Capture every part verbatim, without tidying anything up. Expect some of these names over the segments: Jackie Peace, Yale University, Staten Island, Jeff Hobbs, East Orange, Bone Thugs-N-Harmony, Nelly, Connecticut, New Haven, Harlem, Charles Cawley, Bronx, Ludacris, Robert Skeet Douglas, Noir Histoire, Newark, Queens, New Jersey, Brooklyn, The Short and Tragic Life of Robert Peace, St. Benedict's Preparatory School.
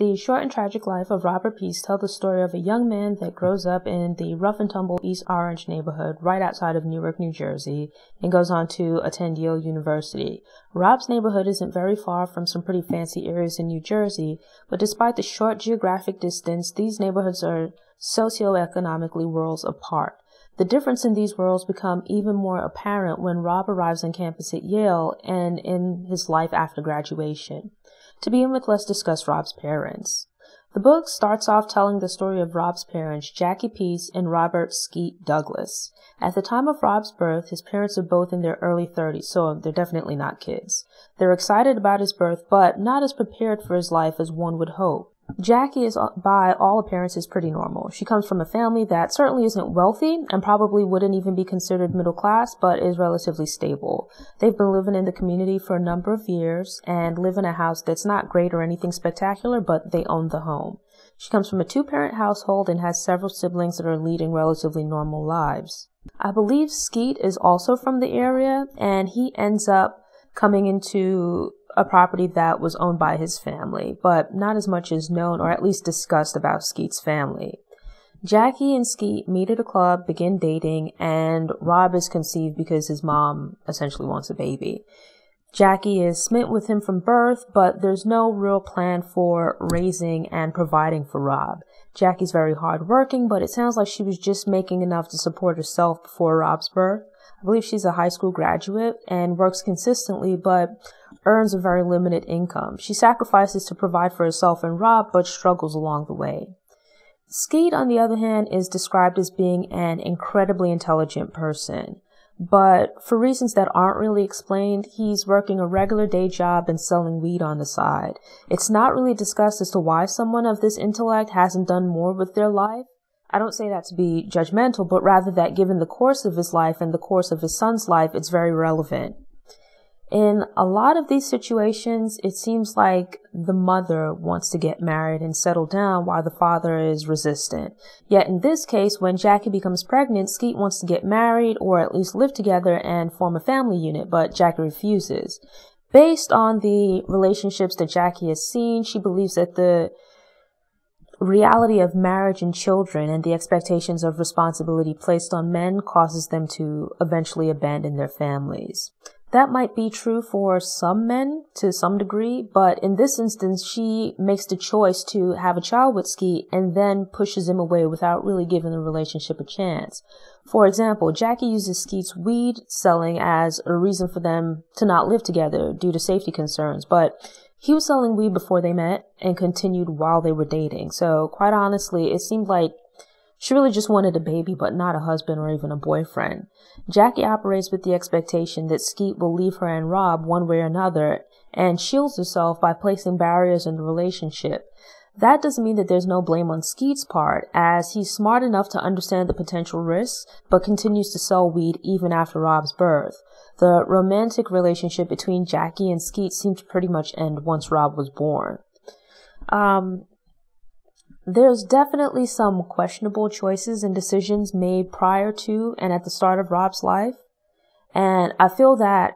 The Short and Tragic Life of Robert Peace tells the story of a young man that grows up in the rough-and-tumble East Orange neighborhood right outside of Newark, New Jersey, and goes on to attend Yale University. Rob's neighborhood isn't very far from some pretty fancy areas in New Jersey, but despite the short geographic distance, these neighborhoods are socioeconomically worlds apart. The difference in these worlds become even more apparent when Rob arrives on campus at Yale and in his life after graduation. To begin with, let's discuss Rob's parents. The book starts off telling the story of Rob's parents, Jackie Peace and Robert Skeet Douglas. At the time of Rob's birth, his parents are both in their early thirties, so they're definitely not kids. They're excited about his birth, but not as prepared for his life as one would hope. Jackie is, by all appearances, pretty normal. She comes from a family that certainly isn't wealthy and probably wouldn't even be considered middle class, but is relatively stable. They've been living in the community for a number of years and live in a house that's not great or anything spectacular, but they own the home. She comes from a two-parent household and has several siblings that are leading relatively normal lives. I believe Skeet is also from the area, and he ends up coming into a property that was owned by his family, but not as much is known or at least discussed about Skeet's family. Jackie and Skeet meet at a club, begin dating, and Rob is conceived because his mom essentially wants a baby. Jackie is smitten with him from birth, but there's no real plan for raising and providing for Rob. Jackie's very hardworking, but it sounds like she was just making enough to support herself before Rob's birth. I believe she's a high school graduate and works consistently, but earns a very limited income. She sacrifices to provide for herself and Rob, but struggles along the way. Skeet, on the other hand, is described as being an incredibly intelligent person, but for reasons that aren't really explained, he's working a regular day job and selling weed on the side. It's not really discussed as to why someone of this intellect hasn't done more with their life. I don't say that to be judgmental, but rather that given the course of his life and the course of his son's life, it's very relevant. In a lot of these situations, it seems like the mother wants to get married and settle down while the father is resistant. Yet in this case, when Jackie becomes pregnant, Skeet wants to get married or at least live together and form a family unit, but Jackie refuses. Based on the relationships that Jackie has seen, she believes that the reality of marriage and children and the expectations of responsibility placed on men causes them to eventually abandon their families. That might be true for some men to some degree, but in this instance, she makes the choice to have a child with Skeet and then pushes him away without really giving the relationship a chance. For example, Jackie uses Skeet's weed selling as a reason for them to not live together due to safety concerns, but he was selling weed before they met and continued while they were dating. So quite honestly, it seemed like she really just wanted a baby, but not a husband or even a boyfriend. Jackie operates with the expectation that Skeet will leave her and Rob one way or another and shields herself by placing barriers in the relationship. That doesn't mean that there's no blame on Skeet's part, as he's smart enough to understand the potential risks, but continues to sell weed even after Rob's birth. The romantic relationship between Jackie and Skeet seemed to pretty much end once Rob was born. Um... There's definitely some questionable choices and decisions made prior to and at the start of Rob's life. And I feel that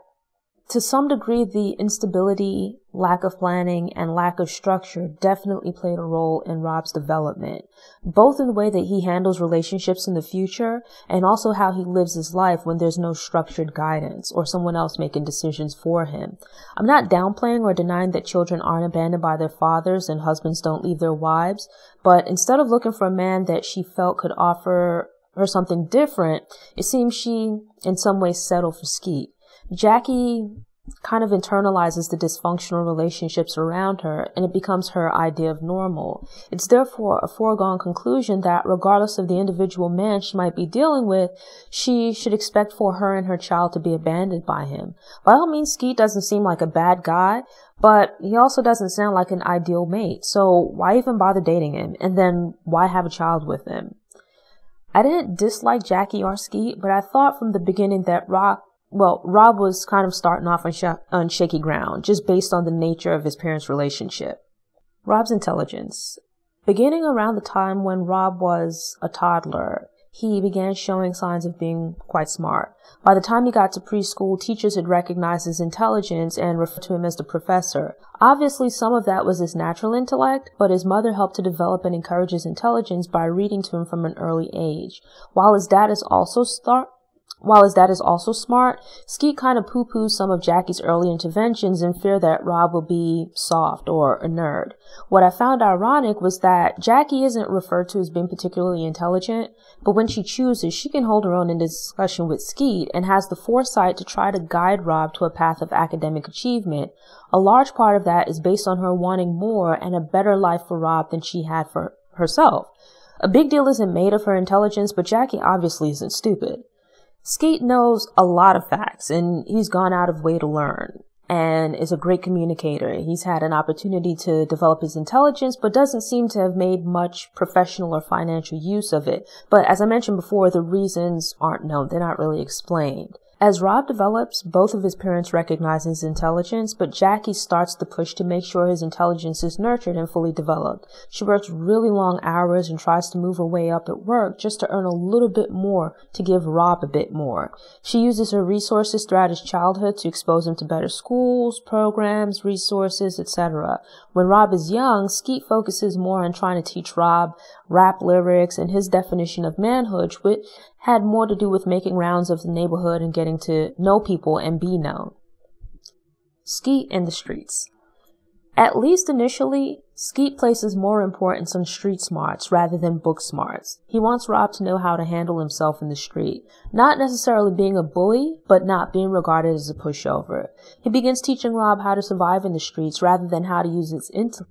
to some degree, the instability, lack of planning, and lack of structure definitely played a role in Rob's development, both in the way that he handles relationships in the future and also how he lives his life when there's no structured guidance or someone else making decisions for him. I'm not downplaying or denying that children aren't abandoned by their fathers and husbands don't leave their wives, but instead of looking for a man that she felt could offer her something different, it seems she, in some way, settled for Skeet. Jackie kind of internalizes the dysfunctional relationships around her, and it becomes her idea of normal. It's therefore a foregone conclusion that regardless of the individual man she might be dealing with, she should expect for her and her child to be abandoned by him. By all means, Skeet doesn't seem like a bad guy, but he also doesn't sound like an ideal mate, so why even bother dating him, and then why have a child with him? I didn't dislike Jackie or Skeet, but I thought from the beginning that Rob Well, Rob was kind of starting off on, sh on shaky ground, just based on the nature of his parents' relationship. Rob's intelligence. Beginning around the time when Rob was a toddler, he began showing signs of being quite smart. By the time he got to preschool, teachers had recognized his intelligence and referred to him as the professor. Obviously, some of that was his natural intellect, but his mother helped to develop and encourage his intelligence by reading to him from an early age. While his dad is also star- While his dad is also smart, Skeet kind of poo-poos some of Jackie's early interventions in fear that Rob will be soft or a nerd. What I found ironic was that Jackie isn't referred to as being particularly intelligent, but when she chooses, she can hold her own in discussion with Skeet and has the foresight to try to guide Rob to a path of academic achievement. A large part of that is based on her wanting more and a better life for Rob than she had for herself. A big deal isn't made of her intelligence, but Jackie obviously isn't stupid. Skeet knows a lot of facts, and he's gone out of way to learn, and is a great communicator. He's had an opportunity to develop his intelligence, but doesn't seem to have made much professional or financial use of it. But as I mentioned before, the reasons aren't known. They're not really explained. As Rob develops, both of his parents recognize his intelligence, but Jackie starts the push to make sure his intelligence is nurtured and fully developed. She works really long hours and tries to move her way up at work just to earn a little bit more to give Rob a bit more. She uses her resources throughout his childhood to expose him to better schools, programs, resources, et cetera. When Rob is young, Skeet focuses more on trying to teach Rob rap lyrics and his definition of manhood, which had more to do with making rounds of the neighborhood and getting to know people and be known. Skeet and the streets. At least initially, Skeet places more importance on street smarts rather than book smarts. He wants Rob to know how to handle himself in the street, not necessarily being a bully, but not being regarded as a pushover. He begins teaching Rob how to survive in the streets rather than how to use his intellect.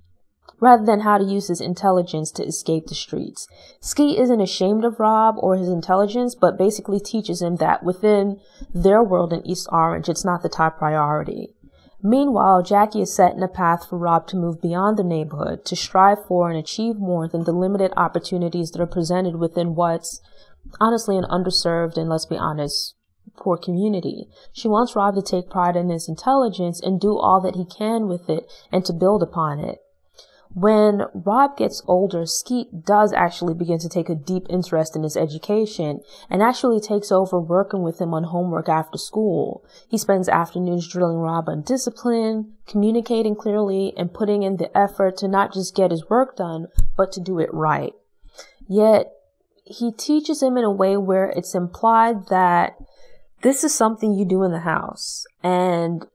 rather than how to use his intelligence to escape the streets. Skeet isn't ashamed of Rob or his intelligence, but basically teaches him that within their world in East Orange, it's not the top priority. Meanwhile, Jackie is setting a path for Rob to move beyond the neighborhood, to strive for and achieve more than the limited opportunities that are presented within what's honestly an underserved and, let's be honest, poor community. She wants Rob to take pride in his intelligence and do all that he can with it and to build upon it. When Rob gets older, Skeet does actually begin to take a deep interest in his education and actually takes over working with him on homework after school. He spends afternoons drilling Rob on discipline, communicating clearly, and putting in the effort to not just get his work done, but to do it right. Yet, he teaches him in a way where it's implied that this is something you do in the house, and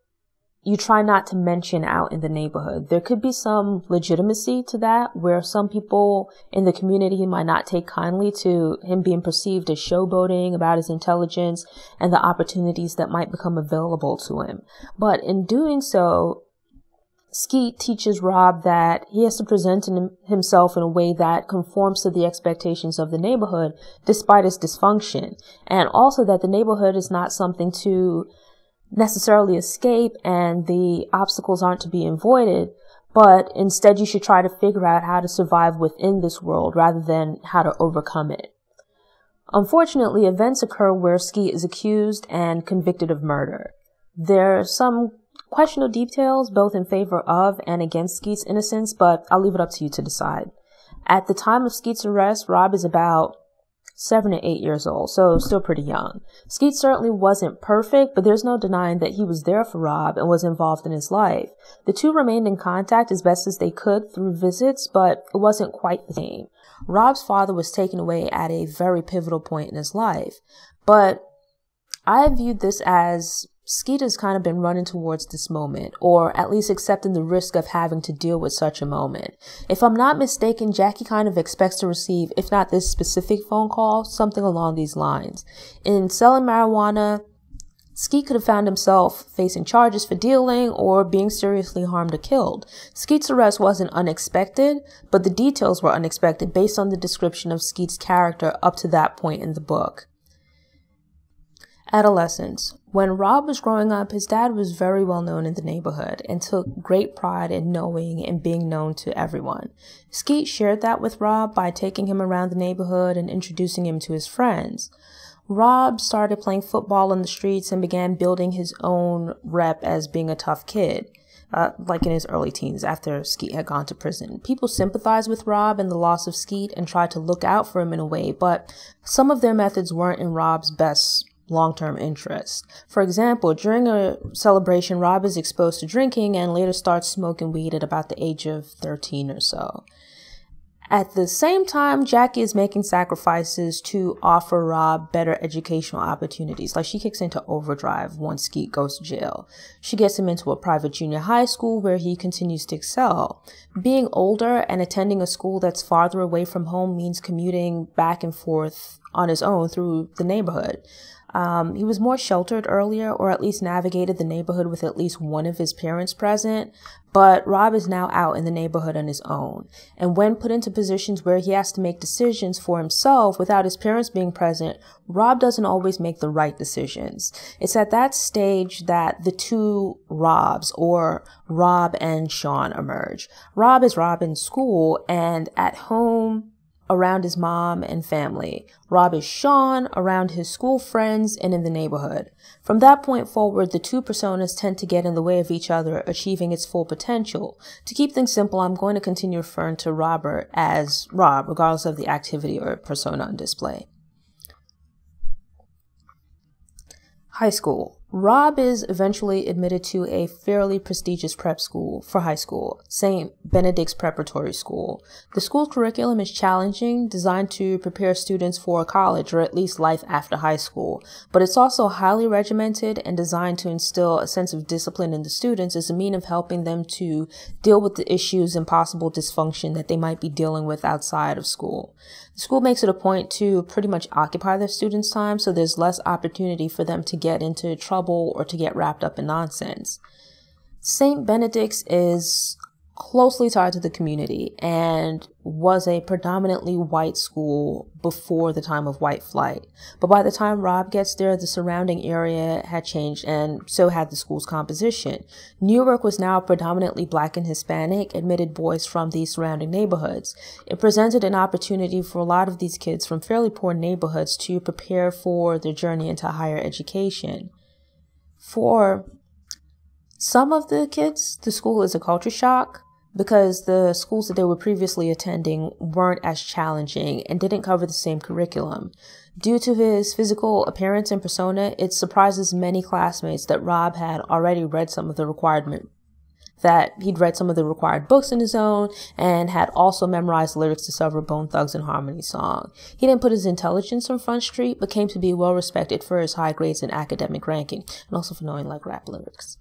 you try not to mention out in the neighborhood. There could be some legitimacy to that, where some people in the community might not take kindly to him being perceived as showboating about his intelligence and the opportunities that might become available to him. But in doing so, Skeet teaches Rob that he has to present himself in a way that conforms to the expectations of the neighborhood despite its dysfunction, and also that the neighborhood is not something to necessarily escape and the obstacles aren't to be avoided, but instead you should try to figure out how to survive within this world rather than how to overcome it. Unfortunately, events occur where Skeet is accused and convicted of murder. There are some questionable details both in favor of and against Skeet's innocence, but I'll leave it up to you to decide. At the time of Skeet's arrest, Rob is about seven to eight years old, so still pretty young. Skeet certainly wasn't perfect, but there's no denying that he was there for Rob and was involved in his life. The two remained in contact as best as they could through visits, but it wasn't quite the same. Rob's father was taken away at a very pivotal point in his life, but I viewed this as Skeet has kind of been running towards this moment, or at least accepting the risk of having to deal with such a moment. If I'm not mistaken, Jackie kind of expects to receive, if not this specific phone call, something along these lines. In selling marijuana, Skeet could have found himself facing charges for dealing or being seriously harmed or killed. Skeet's arrest wasn't unexpected, but the details were unexpected based on the description of Skeet's character up to that point in the book. Adolescence. When Rob was growing up, his dad was very well known in the neighborhood and took great pride in knowing and being known to everyone. Skeet shared that with Rob by taking him around the neighborhood and introducing him to his friends. Rob started playing football on the streets and began building his own rep as being a tough kid. uh, like in his early teens after Skeet had gone to prison. People sympathized with Rob and the loss of Skeet and tried to look out for him in a way, but some of their methods weren't in Rob's best long-term interest. For example, during a celebration, Rob is exposed to drinking and later starts smoking weed at about the age of thirteen or so. At the same time, Jackie is making sacrifices to offer Rob better educational opportunities. Like, she kicks into overdrive once Skeet goes to jail. She gets him into a private junior high school where he continues to excel. Being older and attending a school that's farther away from home means commuting back and forth on his own through the neighborhood. Um, he was more sheltered earlier, or at least navigated the neighborhood with at least one of his parents present, but Rob is now out in the neighborhood on his own. And when put into positions where he has to make decisions for himself without his parents being present, Rob doesn't always make the right decisions. It's at that stage that the two Robs, or Rob and Sean, emerge. Rob is Rob in school and at home, around his mom and family. Rob is Sean, around his school friends and in the neighborhood. From that point forward, the two personas tend to get in the way of each other, achieving its full potential. To keep things simple, I'm going to continue referring to Robert as Rob, regardless of the activity or persona on display. High school. Rob is eventually admitted to a fairly prestigious prep school for high school, Saint Benedict's Preparatory School. The school curriculum is challenging, designed to prepare students for college or at least life after high school, but it's also highly regimented and designed to instill a sense of discipline in the students as a means of helping them to deal with the issues and possible dysfunction that they might be dealing with outside of school. The school makes it a point to pretty much occupy their students' time, so there's less opportunity for them to get into trouble or to get wrapped up in nonsense. Saint Benedict's is closely tied to the community and was a predominantly white school before the time of white flight. But by the time Rob gets there, the surrounding area had changed, and so had the school's composition. Newark was now predominantly Black and Hispanic, admitted boys from the surrounding neighborhoods. It presented an opportunity for a lot of these kids from fairly poor neighborhoods to prepare for their journey into higher education. For some of the kids, the school is a culture shock because the schools that they were previously attending weren't as challenging and didn't cover the same curriculum. Due to his physical appearance and persona, it surprises many classmates that Rob had already read some of the requirement that he'd read some of the required books on his own and had also memorized lyrics to several Bone Thugs-N-Harmony song. He didn't put his intelligence on front street, but came to be well respected for his high grades and academic ranking, and also for knowing like rap lyrics.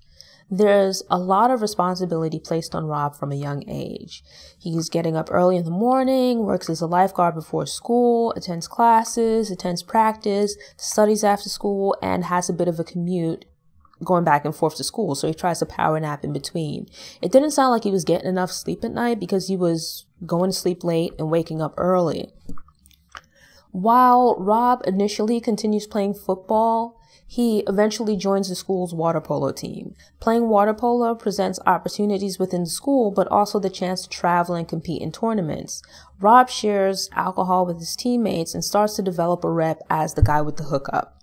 There's a lot of responsibility placed on Rob from a young age. He's getting up early in the morning, works as a lifeguard before school, attends classes, attends practice, studies after school, and has a bit of a commute going back and forth to school, so he tries to power nap in between. It didn't sound like he was getting enough sleep at night because he was going to sleep late and waking up early. While Rob initially continues playing football, he eventually joins the school's water polo team. Playing water polo presents opportunities within the school, but also the chance to travel and compete in tournaments. Rob shares alcohol with his teammates and starts to develop a rep as the guy with the hookup.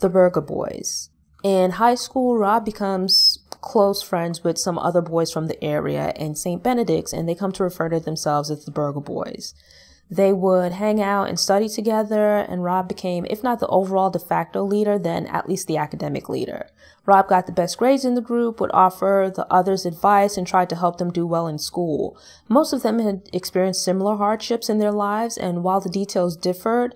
The Burger Boys. In high school, Rob becomes close friends with some other boys from the area in Saint Benedict's, and they come to refer to themselves as the Burger Boys. They would hang out and study together, and Rob became, if not the overall de facto leader, then at least the academic leader. Rob got the best grades in the group, would offer the others advice, and tried to help them do well in school. Most of them had experienced similar hardships in their lives, and while the details differed,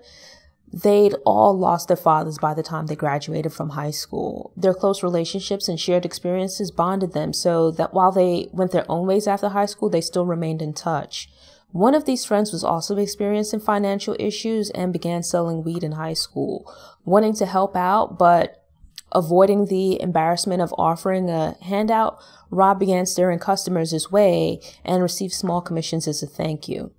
they'd all lost their fathers by the time they graduated from high school. Their close relationships and shared experiences bonded them so that while they went their own ways after high school, they still remained in touch. One of these friends was also experiencing financial issues and began selling weed in high school, wanting to help out, but avoiding the embarrassment of offering a handout, Rob began steering customers his way and received small commissions as a thank you.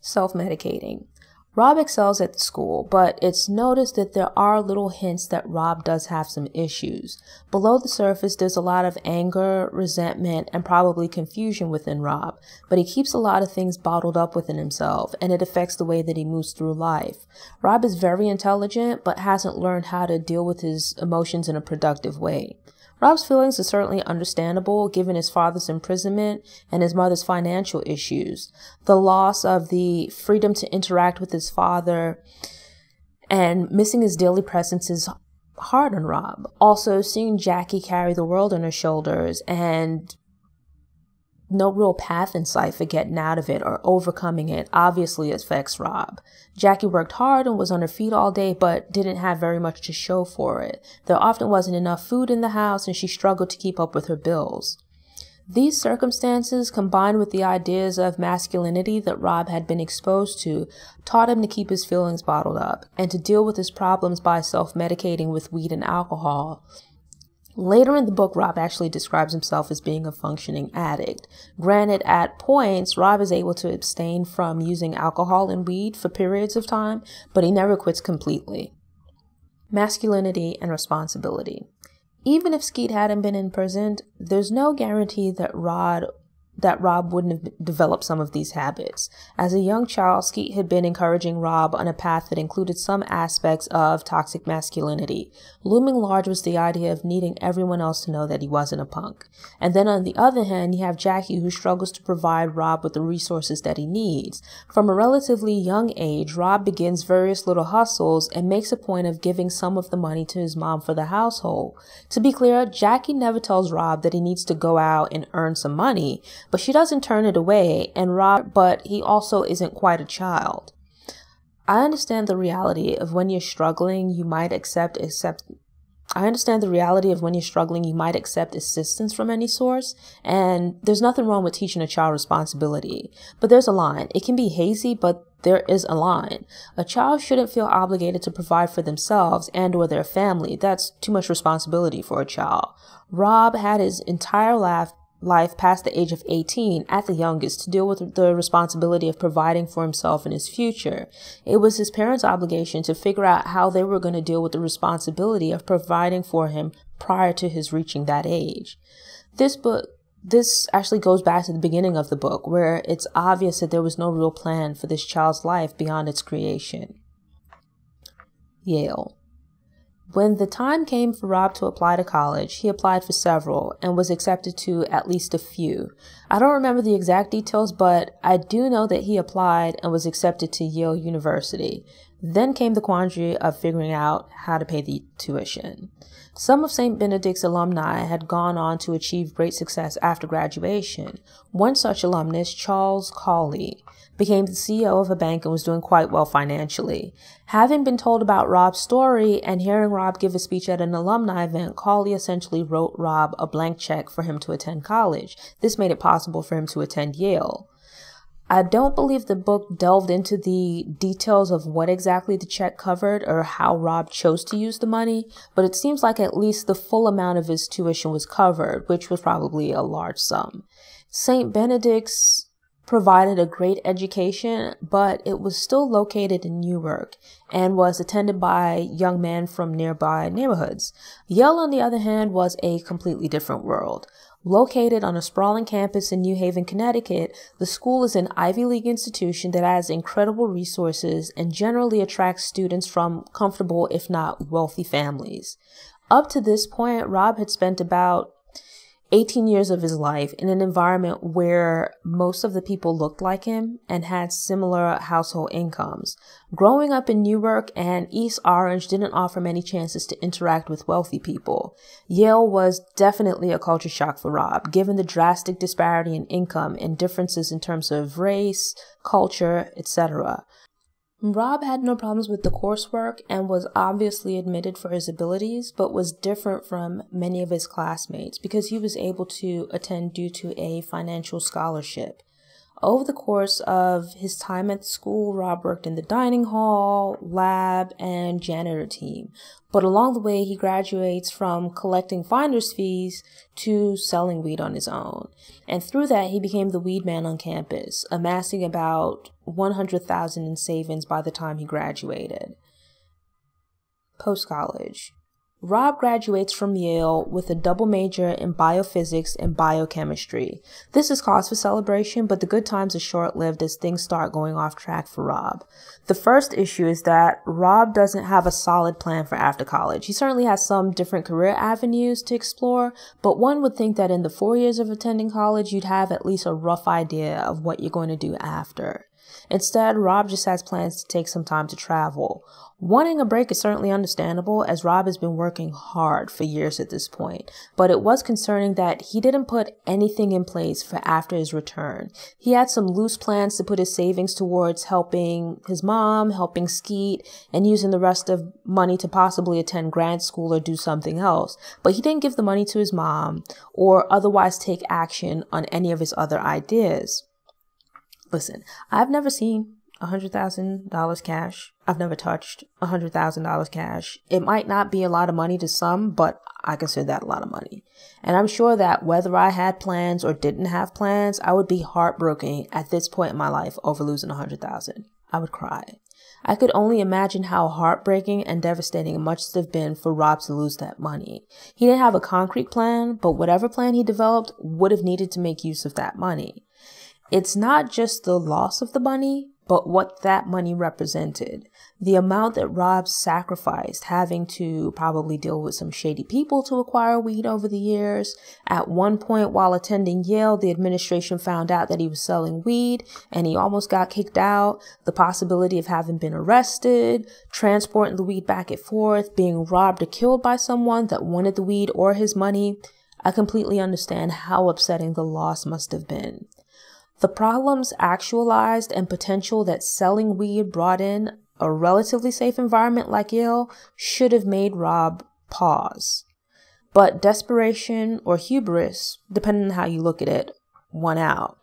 Self-medicating. Rob excels at the school, but it's noticed that there are little hints that Rob does have some issues. Below the surface, there's a lot of anger, resentment, and probably confusion within Rob, but he keeps a lot of things bottled up within himself, and it affects the way that he moves through life. Rob is very intelligent, but hasn't learned how to deal with his emotions in a productive way. Rob's feelings are certainly understandable given his father's imprisonment and his mother's financial issues. The loss of the freedom to interact with his father and missing his daily presence is hard on Rob. Also, seeing Jackie carry the world on her shoulders and no real path in sight for getting out of it or overcoming it obviously affects Rob. Jackie worked hard and was on her feet all day, but didn't have very much to show for it. There often wasn't enough food in the house, and she struggled to keep up with her bills. These circumstances, combined with the ideas of masculinity that Rob had been exposed to, taught him to keep his feelings bottled up and to deal with his problems by self-medicating with weed and alcohol. Later in the book, Rob actually describes himself as being a functioning addict. Granted, at points, Rob is able to abstain from using alcohol and weed for periods of time, but he never quits completely. Masculinity and responsibility. Even if Skeet hadn't been imprisoned, there's no guarantee that Rod that Rob wouldn't have developed some of these habits. As a young child, Skeet had been encouraging Rob on a path that included some aspects of toxic masculinity. Looming large was the idea of needing everyone else to know that he wasn't a punk. And then on the other hand, you have Jackie, who struggles to provide Rob with the resources that he needs. From a relatively young age, Rob begins various little hustles and makes a point of giving some of the money to his mom for the household. To be clear, Jackie never tells Rob that he needs to go out and earn some money, but she doesn't turn it away, and Rob, but he also isn't quite a child. I understand the reality of when you're struggling, you might accept, accept, I understand the reality of when you're struggling, you might accept assistance from any source, and there's nothing wrong with teaching a child responsibility, but there's a line. It can be hazy, but there is a line. A child shouldn't feel obligated to provide for themselves and or their family. That's too much responsibility for a child. Rob had his entire life life past the age of eighteen at the youngest to deal with the responsibility of providing for himself and his future. It was his parents' obligation to figure out how they were going to deal with the responsibility of providing for him prior to his reaching that age. This book This actually goes back to the beginning of the book, where it's obvious that there was no real plan for this child's life beyond its creation. Yale. When the time came for Rob to apply to college, he applied for several and was accepted to at least a few. I don't remember the exact details, but I do know that he applied and was accepted to Yale University. Then came the quandary of figuring out how to pay the tuition. Some of Saint Benedict's alumni had gone on to achieve great success after graduation. One such alumnus, Charles Cawley, became the C E O of a bank and was doing quite well financially. Having been told about Rob's story and hearing Rob give a speech at an alumni event, Cawley essentially wrote Rob a blank check for him to attend college. This made it possible for him to attend Yale. I don't believe the book delved into the details of what exactly the check covered or how Rob chose to use the money, but it seems like at least the full amount of his tuition was covered, which was probably a large sum. Saint Benedict's provided a great education, but it was still located in Newark and was attended by young men from nearby neighborhoods. Yale, on the other hand, was a completely different world. Located on a sprawling campus in New Haven, Connecticut, the school is an Ivy League institution that has incredible resources and generally attracts students from comfortable, if not wealthy, families. Up to this point, Rob had spent about eighteen years of his life in an environment where most of the people looked like him and had similar household incomes. Growing up in Newark and East Orange didn't offer many chances to interact with wealthy people. Yale was definitely a culture shock for Rob, given the drastic disparity in income and differences in terms of race, culture, et cetera. Rob had no problems with the coursework and was obviously admitted for his abilities, but was different from many of his classmates because he was able to attend due to a financial scholarship. Over the course of his time at school, Rob worked in the dining hall, lab, and janitor team. But along the way, he graduates from collecting finder's fees to selling weed on his own. And through that, he became the weed man on campus, amassing about one hundred thousand dollars in savings by the time he graduated. Post-college. Rob graduates from Yale with a double major in biophysics and biochemistry. This is cause for celebration, but the good times are short-lived as things start going off track for Rob. The first issue is that Rob doesn't have a solid plan for after college. He certainly has some different career avenues to explore, but one would think that in the four years of attending college, you'd have at least a rough idea of what you're going to do after. Instead, Rob just has plans to take some time to travel. Wanting a break is certainly understandable, as Rob has been working hard for years at this point, but it was concerning that he didn't put anything in place for after his return. He had some loose plans to put his savings towards helping his mom, helping Skeet, and using the rest of money to possibly attend grad school or do something else, but he didn't give the money to his mom or otherwise take action on any of his other ideas. Listen, I've never seen one hundred thousand dollars cash. I've never touched one hundred thousand dollars cash. It might not be a lot of money to some, but I consider that a lot of money. And I'm sure that whether I had plans or didn't have plans, I would be heartbroken at this point in my life over losing one hundred thousand dollars. I would cry. I could only imagine how heartbreaking and devastating it must have been for Rob to lose that money. He didn't have a concrete plan, but whatever plan he developed would have needed to make use of that money. It's not just the loss of the money, but what that money represented. The amount that Rob sacrificed, having to probably deal with some shady people to acquire weed over the years. At one point while attending Yale, the administration found out that he was selling weed and he almost got kicked out. The possibility of having been arrested, transporting the weed back and forth, being robbed or killed by someone that wanted the weed or his money. I completely understand how upsetting the loss must have been. The problems actualized and potential that selling weed brought in a relatively safe environment like Yale should have made Rob pause. But desperation or hubris, depending on how you look at it, won out.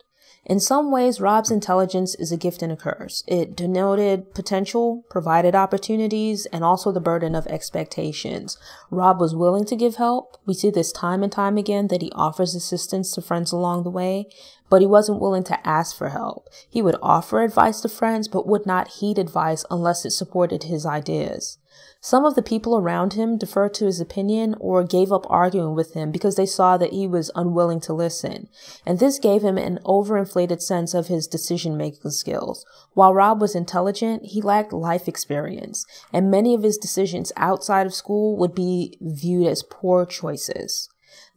In some ways, Rob's intelligence is a gift and a curse. It denoted potential, provided opportunities, and also the burden of expectations. Rob was willing to give help. We see this time and time again that he offers assistance to friends along the way, but he wasn't willing to ask for help. He would offer advice to friends, but would not heed advice unless it supported his ideas. Some of the people around him deferred to his opinion or gave up arguing with him because they saw that he was unwilling to listen, and this gave him an overinflated sense of his decision-making skills. While Rob was intelligent, he lacked life experience, and many of his decisions outside of school would be viewed as poor choices.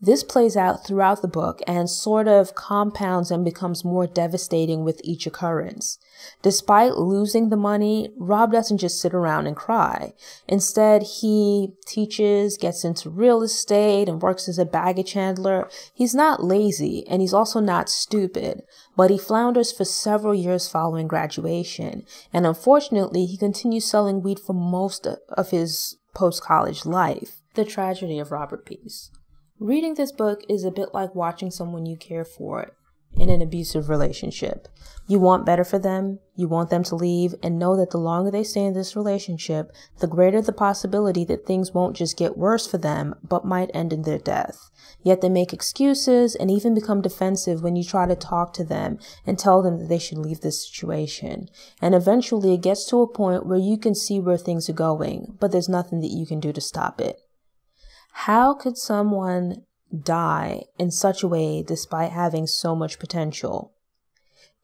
This plays out throughout the book and sort of compounds and becomes more devastating with each occurrence. Despite losing the money, Rob doesn't just sit around and cry. Instead, he teaches, gets into real estate, and works as a baggage handler. He's not lazy, and he's also not stupid, but he flounders for several years following graduation. And unfortunately, he continues selling weed for most of his post-college life. The tragedy of Robert Peace. Reading this book is a bit like watching someone you care for in an abusive relationship. You want better for them, you want them to leave, and know that the longer they stay in this relationship, the greater the possibility that things won't just get worse for them, but might end in their death. Yet they make excuses and even become defensive when you try to talk to them and tell them that they should leave this situation. And eventually it gets to a point where you can see where things are going, but there's nothing that you can do to stop it. How could someone die in such a way despite having so much potential?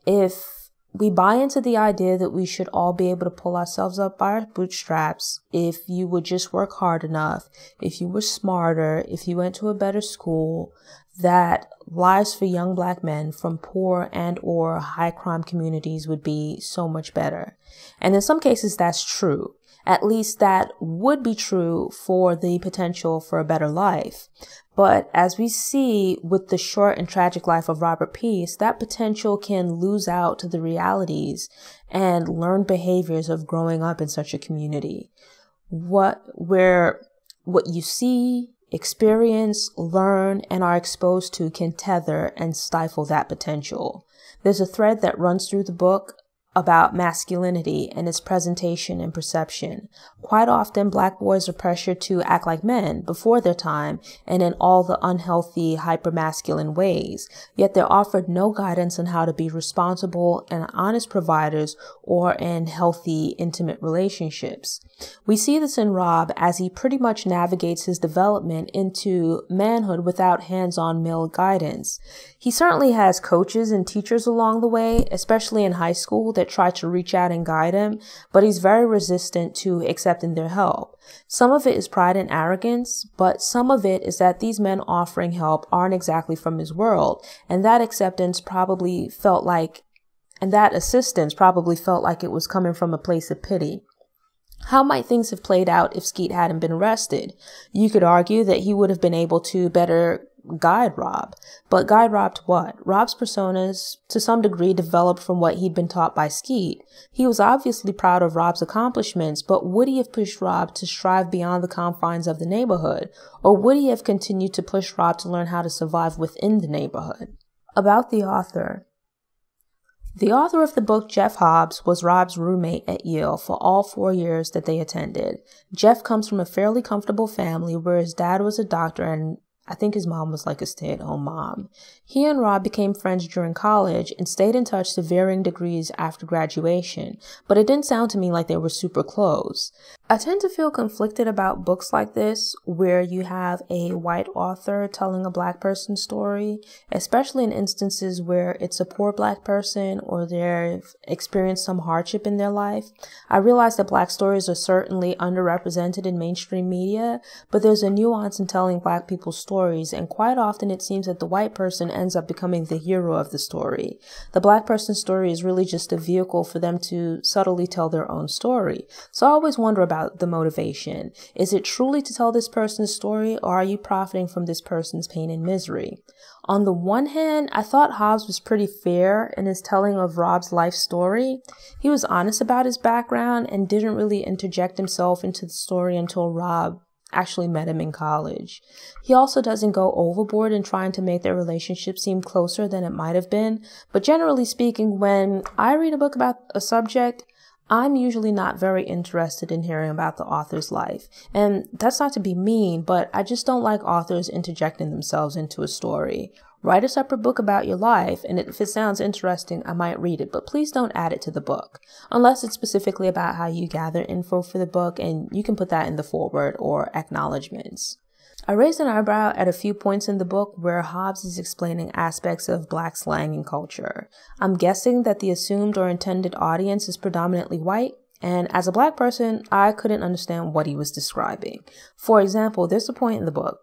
If we buy into the idea that we should all be able to pull ourselves up by our bootstraps, if you would just work hard enough, if you were smarter, if you went to a better school, that lives for young black men from poor and or high crime communities would be so much better. And in some cases, that's true. At least that would be true for the potential for a better life. But as we see with The Short and Tragic Life of Robert Peace, that potential can lose out to the realities and learned behaviors of growing up in such a community. What, where, what you see, experience, learn, and are exposed to can tether and stifle that potential. There's a thread that runs through the book about masculinity and its presentation and perception. Quite often, black boys are pressured to act like men before their time and in all the unhealthy, hypermasculine ways, yet they're offered no guidance on how to be responsible and honest providers or in healthy, intimate relationships. We see this in Rob as he pretty much navigates his development into manhood without hands-on male guidance. He certainly has coaches and teachers along the way, especially in high school, that try to reach out and guide him, but he's very resistant to accepting their help. Some of it is pride and arrogance, but some of it is that these men offering help aren't exactly from his world, and that acceptance probably felt like, and that assistance probably felt like it was coming from a place of pity. How might things have played out if Skeet hadn't been arrested? You could argue that he would have been able to better guide Rob. But guide Rob to what? Rob's personas, to some degree, developed from what he'd been taught by Skeet. He was obviously proud of Rob's accomplishments, but would he have pushed Rob to strive beyond the confines of the neighborhood? Or would he have continued to push Rob to learn how to survive within the neighborhood? About the author. The author of the book, Jeff Hobbs, was Rob's roommate at Yale for all four years that they attended. Jeff comes from a fairly comfortable family where his dad was a doctor and I think his mom was like a stay-at-home mom. He and Rob became friends during college and stayed in touch to varying degrees after graduation, but it didn't sound to me like they were super close. I tend to feel conflicted about books like this, where you have a white author telling a black person's story, especially in instances where it's a poor black person or they've experienced some hardship in their life. I realize that black stories are certainly underrepresented in mainstream media, but there's a nuance in telling black people's stories, and quite often it seems that the white person ends up becoming the hero of the story. The black person's story is really just a vehicle for them to subtly tell their own story. So I always wonder about the motivation. Is it truly to tell this person's story, or are you profiting from this person's pain and misery? On the one hand, I thought Hobbs was pretty fair in his telling of Rob's life story. He was honest about his background and didn't really interject himself into the story until Rob actually met him in college. He also doesn't go overboard in trying to make their relationship seem closer than it might have been, but generally speaking, when I read a book about a subject, I'm usually not very interested in hearing about the author's life. And that's not to be mean, but I just don't like authors interjecting themselves into a story. Write a separate book about your life, and if it sounds interesting, I might read it, but please don't add it to the book. Unless it's specifically about how you gather info for the book, and you can put that in the foreword or acknowledgments. I raised an eyebrow at a few points in the book where Hobbs is explaining aspects of black slang and culture. I'm guessing that the assumed or intended audience is predominantly white, and as a black person, I couldn't understand what he was describing. For example, there's a point in the book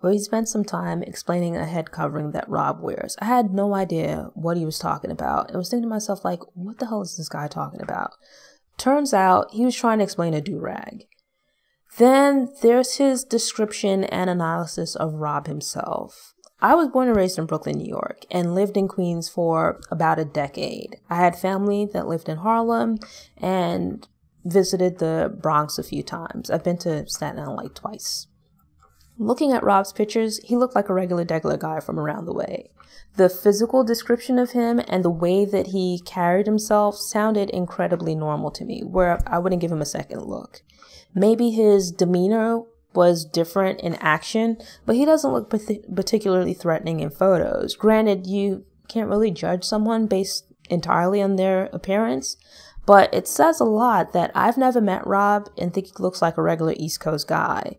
where he spent some time explaining a head covering that Rob wears. I had no idea what he was talking about, and was thinking to myself, like, what the hell is this guy talking about? Turns out he was trying to explain a do-rag. Then there's his description and analysis of Rob himself. I was born and raised in Brooklyn, New York, and lived in Queens for about a decade. I had family that lived in Harlem and visited the Bronx a few times. I've been to Staten Island like twice. Looking at Rob's pictures, he looked like a regular degular guy from around the way. The physical description of him and the way that he carried himself sounded incredibly normal to me, where I wouldn't give him a second look. Maybe his demeanor was different in action, but he doesn't look particularly threatening in photos. Granted, you can't really judge someone based entirely on their appearance, but it says a lot that I've never met Rob and think he looks like a regular East Coast guy.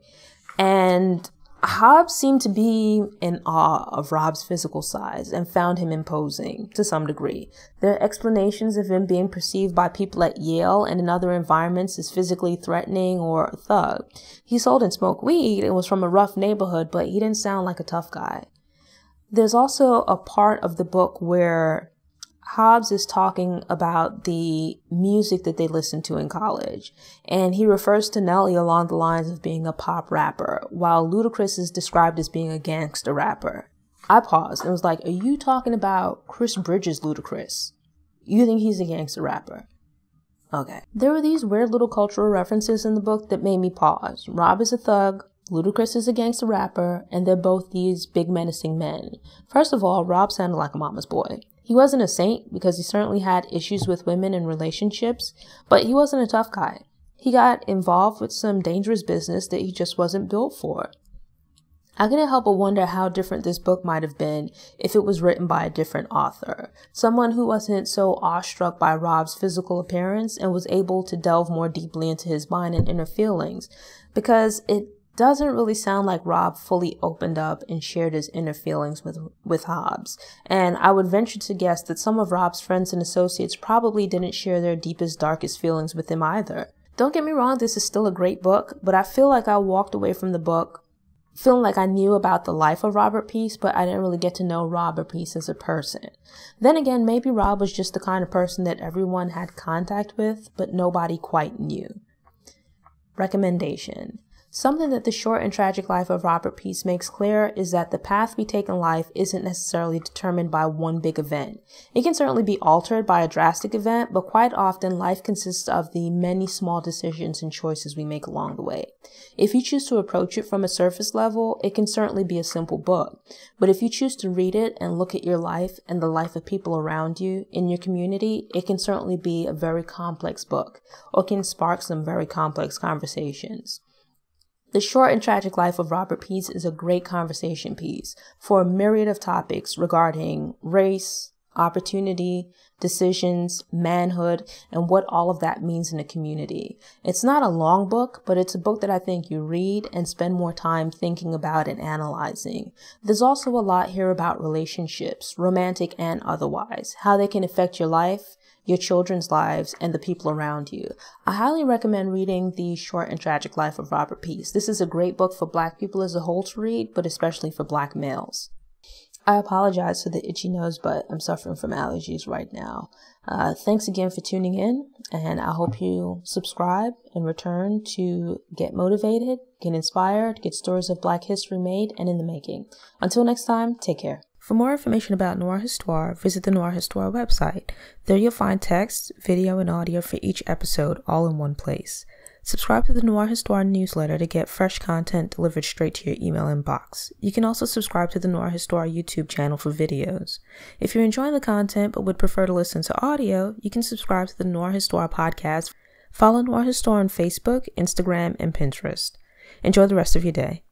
And Hobbs seemed to be in awe of Rob's physical size and found him imposing to some degree. Their explanations of him being perceived by people at Yale and in other environments as physically threatening or a thug. He sold and smoked weed and was from a rough neighborhood, but he didn't sound like a tough guy. There's also a part of the book where Hobbs is talking about the music that they listened to in college, and he refers to Nelly along the lines of being a pop rapper, while Ludacris is described as being a gangster rapper. I paused and was like, are you talking about Chris Bridges Ludacris? You think he's a gangster rapper? Okay. There were these weird little cultural references in the book that made me pause. Rob is a thug, Ludacris is a gangster rapper, and they're both these big menacing men. First of all, Rob sounded like a mama's boy. He wasn't a saint because he certainly had issues with women and relationships, but he wasn't a tough guy. He got involved with some dangerous business that he just wasn't built for. I couldn't help but wonder how different this book might have been if it was written by a different author, someone who wasn't so awestruck by Rob's physical appearance and was able to delve more deeply into his mind and inner feelings, because it doesn't really sound like Rob fully opened up and shared his inner feelings with, with Hobbs, and I would venture to guess that some of Rob's friends and associates probably didn't share their deepest, darkest feelings with him either. Don't get me wrong, this is still a great book, but I feel like I walked away from the book feeling like I knew about the life of Robert Peace, but I didn't really get to know Robert Peace as a person. Then again, maybe Rob was just the kind of person that everyone had contact with, but nobody quite knew. Recommendation. Something that The Short and Tragic Life of Robert Peace makes clear is that the path we take in life isn't necessarily determined by one big event. It can certainly be altered by a drastic event, but quite often life consists of the many small decisions and choices we make along the way. If you choose to approach it from a surface level, it can certainly be a simple book. But if you choose to read it and look at your life and the life of people around you in your community, it can certainly be a very complex book, or can spark some very complex conversations. The Short and Tragic Life of Robert Peace is a great conversation piece for a myriad of topics regarding race, opportunity, decisions, manhood, and what all of that means in a community. It's not a long book, but it's a book that I think you read and spend more time thinking about and analyzing. There's also a lot here about relationships, romantic and otherwise, how they can affect your life, your children's lives, and the people around you. I highly recommend reading The Short and Tragic Life of Robert Peace. This is a great book for Black people as a whole to read, but especially for Black males. I apologize for the itchy nose, but I'm suffering from allergies right now. Uh, thanks again for tuning in, and I hope you subscribe and return to get motivated, get inspired, get stories of Black history made and in the making. Until next time, take care. For more information about Noir Histoire, visit the Noir Histoire website. There you'll find text, video, and audio for each episode all in one place. Subscribe to the Noir Histoire newsletter to get fresh content delivered straight to your email inbox. You can also subscribe to the Noir Histoire YouTube channel for videos. If you're enjoying the content but would prefer to listen to audio, you can subscribe to the Noir Histoire podcast. Follow Noir Histoire on Facebook, Instagram, and Pinterest. Enjoy the rest of your day.